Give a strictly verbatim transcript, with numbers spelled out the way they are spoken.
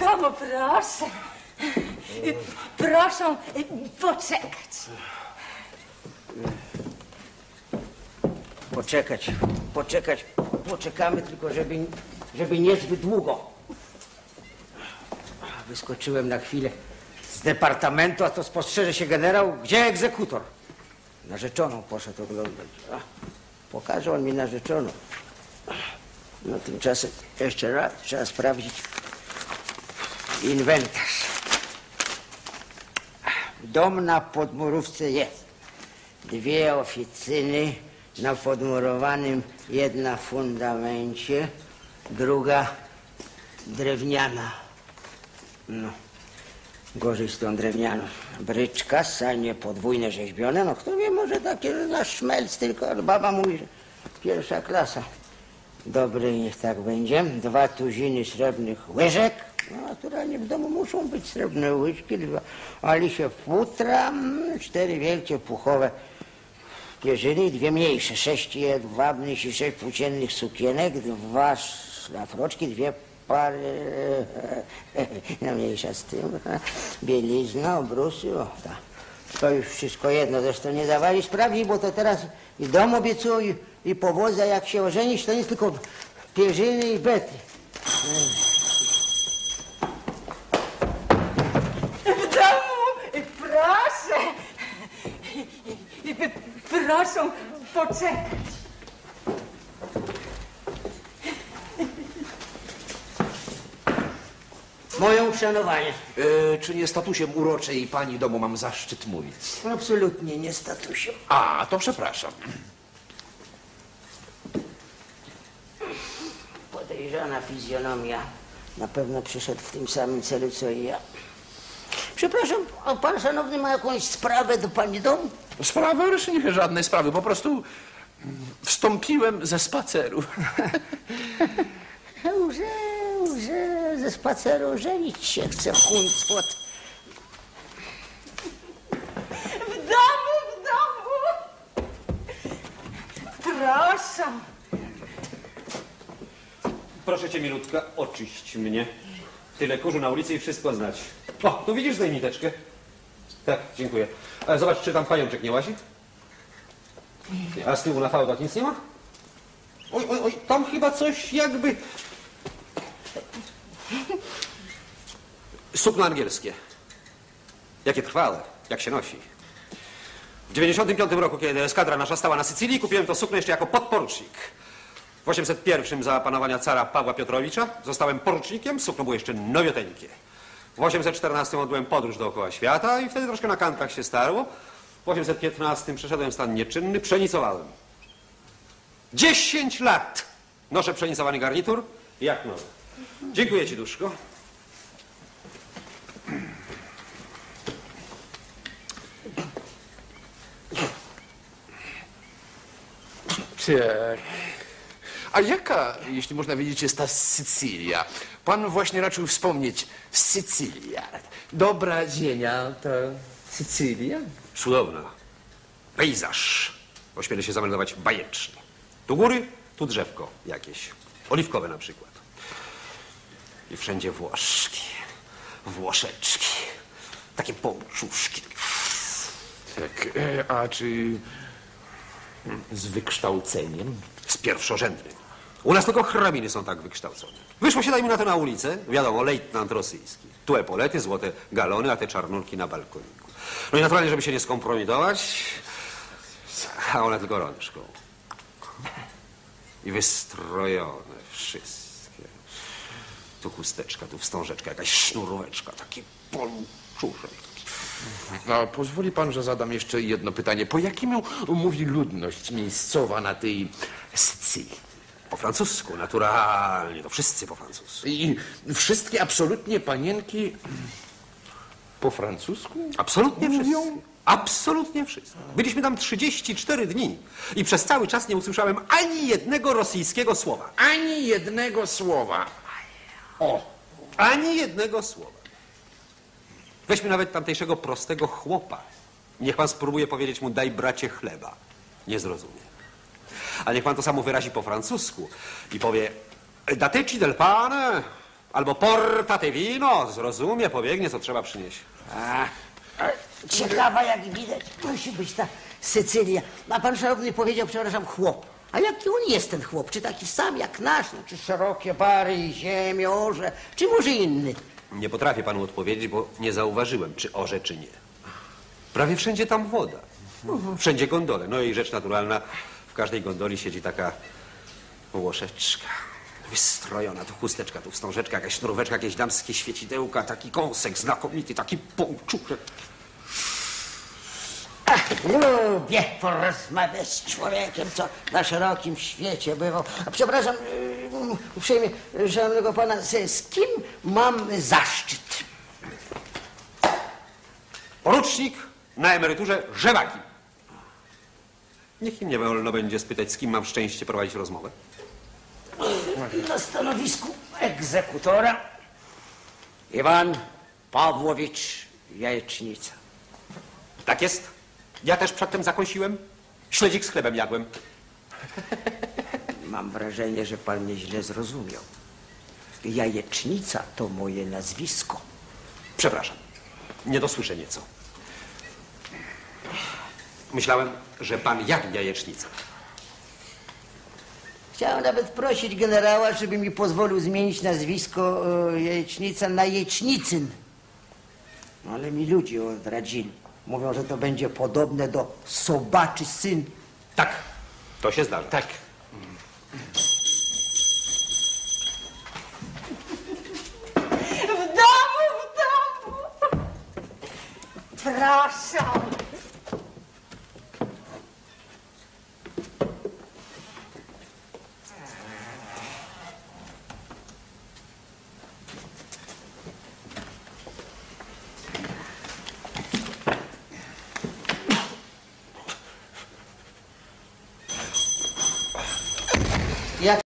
Damo, proszę. Proszę poczekać. Poczekać, poczekać. Poczekamy tylko, żeby, żeby niezbyt długo. Wyskoczyłem na chwilę z departamentu, a to spostrzeże się generał. Gdzie egzekutor? Narzeczoną poszedł oglądać. Pokaże on mi narzeczoną. No tymczasem jeszcze raz trzeba sprawdzić inwentarz. Dom na podmurówce jest. Dwie oficyny na podmurowanym, jedna w fundamencie, druga drewniana. No, gorzej z tą drewnianą. Bryczka, sanie podwójne rzeźbione, no kto wie, może takie na szmelc tylko, baba mówi, że pierwsza klasa. Dobry, niech tak będzie. Dwa tuziny srebrnych łyżek. No, naturalnie w domu muszą być srebrne łyżki. Dwa alisie futra, cztery wielkie puchowe pierzyny, dwie mniejsze. Sześć jedwabnych i sześć płóciennych sukienek, dwa szlafroczki, dwie pary, no mniejsza z tym, bielizna, obrusy, o tak. To już wszystko jedno, zresztą nie dawali sprawdzić, bo to teraz i dom obiecują, i, i powodza, jak się ożenić, to nie tylko pierzyny i bety. W domu, proszę, proszę poczekać. Moje uszanowanie. E, czy nie statusiem uroczej pani domu mam zaszczyt mówić? Absolutnie nie statusiem. A, to przepraszam. Podejrzana fizjonomia. Na pewno przyszedł w tym samym celu, co i ja. Przepraszam, a pan szanowny ma jakąś sprawę do pani domu? Sprawę? Nie, żadnej sprawy. Po prostu wstąpiłem ze spaceru. Że ze spaceru żenić się chce chuncwot. W domu, w domu! Proszę. Proszę cię, milutka, oczyść mnie. Tyle kurzu na ulicy i wszystko znać. O, tu widzisz tę niteczkę? Tak, dziękuję. Ale zobacz, czy tam pajączek nie łazi? A z tyłu na fałdach nic nie ma? Oj, oj, oj, tam chyba coś jakby... Sukno angielskie. Jakie trwałe, jak się nosi. W dziewięćdziesiątym piątym roku, kiedy eskadra nasza stała na Sycylii, kupiłem to sukno jeszcze jako podporucznik. W osiemset pierwszym za panowania cara Pawła Piotrowicza zostałem porucznikiem, sukno było jeszcze nowioteńkie. W osiemset czternastym odbyłem podróż dookoła świata i wtedy troszkę na kankach się starło. W osiemset piętnastym przeszedłem w stan nieczynny, przenicowałem. Dziesięć lat noszę przenicowany garnitur jak nowy. Dziękuję ci, duszko. Tak. A jaka, jeśli można wiedzieć, jest ta Sycylia? Pan właśnie raczył wspomnieć Sycylia. Dobra ziemia to Sycylia? Cudowna. Pejzaż. Ośmielę się zameldować bajeczny. Tu góry, tu drzewko jakieś. Oliwkowe na przykład. I wszędzie Włoszki, Włoszeczki, takie połczuszki. Tak, a czy z wykształceniem? Z pierwszorzędnym. U nas tylko hrabiny są tak wykształcone. Wyszło się, dajmy na to, na ulicę, wiadomo, lejtnant rosyjski. Tu epolety, złote galony, a te czarnulki na balkoniku. No i naturalnie, żeby się nie skompromitować, a ona tylko rączką. I wystrojone wszystko. Tu chusteczka, tu wstążeczka, jakaś sznuróweczka, taki polczuszek. A pozwoli pan, że zadam jeszcze jedno pytanie. Po jakim mówi ludność miejscowa na tej Sycylii? Po francusku, naturalnie, to wszyscy po francusku. I wszystkie absolutnie panienki po francusku? Absolutnie mówią? Wszyscy. Absolutnie wszyscy. Byliśmy tam trzydzieści cztery dni i przez cały czas nie usłyszałem ani jednego rosyjskiego słowa. Ani jednego słowa. O! Ani jednego słowa. Weźmy nawet tamtejszego prostego chłopa. Niech pan spróbuje powiedzieć mu, daj bracie chleba. Nie zrozumie. A niech pan to samo wyrazi po francusku i powie, dateci del pane, Albo portatywino, zrozumie, pobiegnie, co trzeba przynieść. A. Ciekawa, jak widać, musi być ta Sycylia. A pan szanowny powiedział, przepraszam, chłop. A jaki on jest, ten chłop? Czy taki sam jak nasz? Czy szerokie bary i ziemię, orze? Czy może inny? Nie potrafię panu odpowiedzieć, bo nie zauważyłem, czy orze, czy nie. Prawie wszędzie tam woda. Wszędzie gondole. No i rzecz naturalna, w każdej gondoli siedzi taka łoszeczka. Wystrojona, tu chusteczka, tu wstążeczka, jakaś sznuróweczka, jakieś damskie świecidełka, taki kąsek znakomity, taki połczuczek. Ach, lubię porozmawiać z człowiekiem, co na szerokim świecie bywał. A przepraszam, um, uprzejmie, szanownego pana, z kim mam zaszczyt? Porucznik na emeryturze Żewaki. Niech im nie wolno będzie spytać, z kim mam szczęście prowadzić rozmowę. Na stanowisku egzekutora Iwan Pawłowicz Jajecznica. Tak jest. Ja też przedtem zakąsiłem. Śledzik z chlebem jadłem. Mam wrażenie, że pan mnie źle zrozumiał. Jajecznica to moje nazwisko. Przepraszam. Nie dosłyszę nieco. Myślałem, że pan jadł jajecznicę. Chciałem nawet prosić generała, żeby mi pozwolił zmienić nazwisko e, Jajecznica na Jajecznicyn. No, ale mi ludzie odradzili. Mówią, że to będzie podobne do sobaczy syn. Tak, to się zdarza. Tak. W domu, w domu. Proszę.